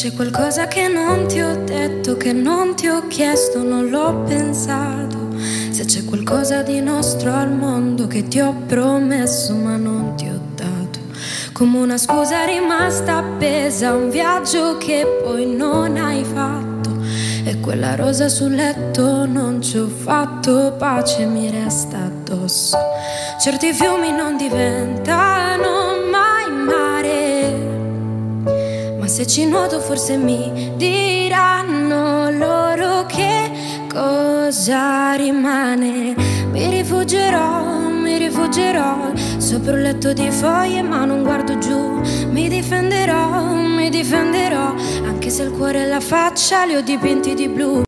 C'è qualcosa che non ti ho detto, che non ti ho chiesto, non l'ho pensato. Se c'è qualcosa di nostro al mondo che ti ho promesso ma non ti ho dato, come una scusa rimasta appesa, un viaggio che poi non hai fatto. E quella rosa sul letto non ci ho fatto pace, mi resta addosso. Certi fiumi non diventano mai mare, se ci nuoto forse mi diranno loro che cosa rimane. Mi rifugierò sopra un letto di foglie ma non guardo giù. Mi difenderò, anche se il cuore e la faccia li ho dipinti di blu.